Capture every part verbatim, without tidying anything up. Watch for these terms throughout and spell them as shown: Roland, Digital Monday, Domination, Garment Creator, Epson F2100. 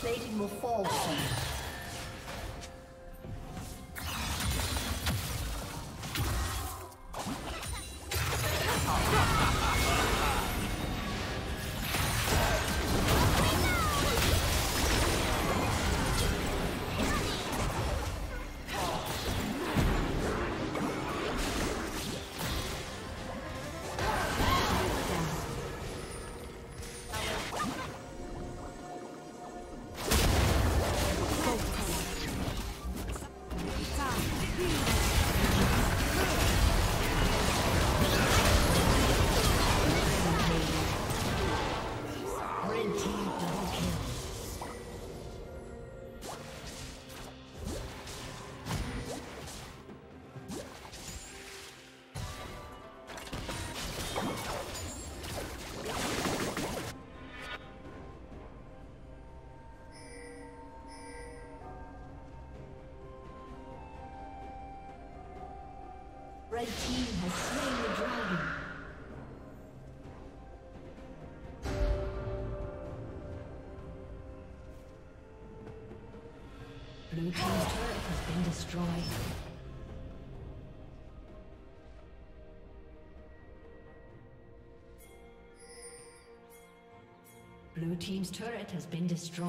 Plating will fall soon. Red team has slain the dragon. Blue team's turret has been destroyed. Blue team's turret has been destroyed.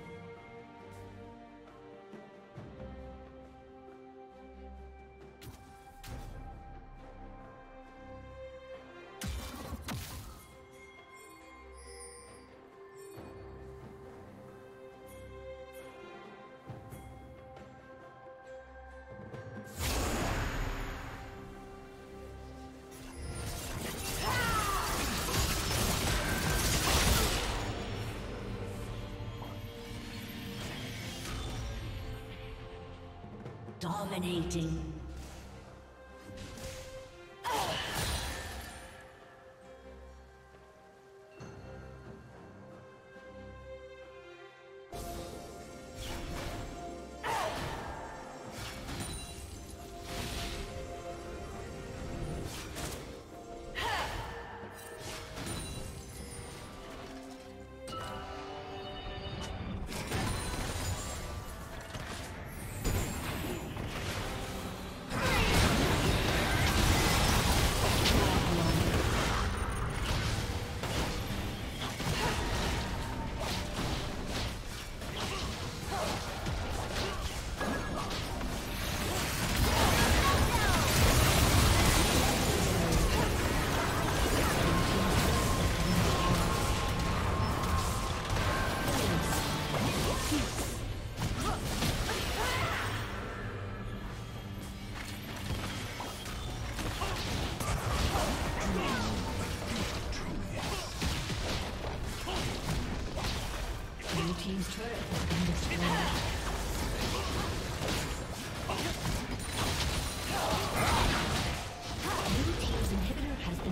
Dominating.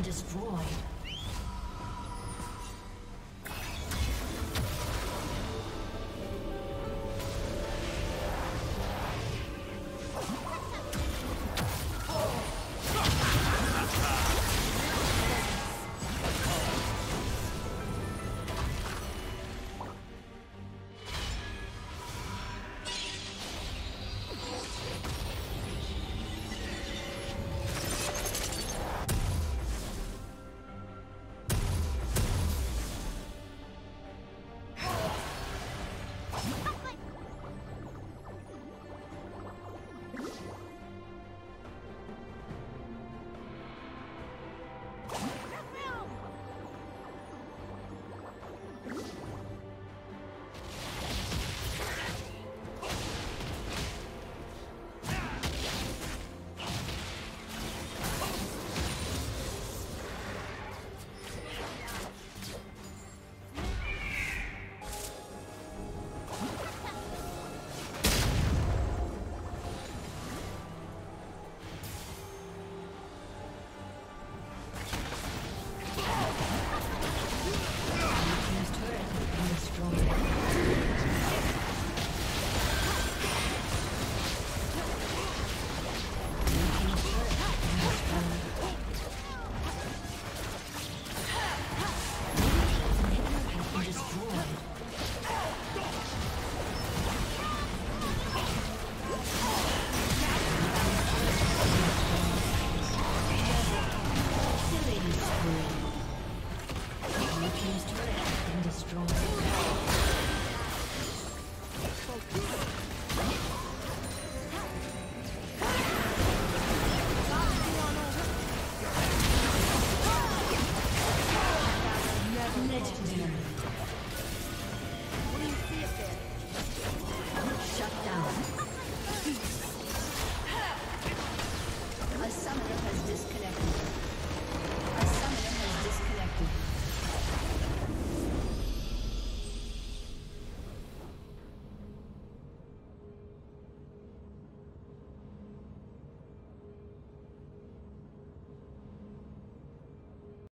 Destroyed.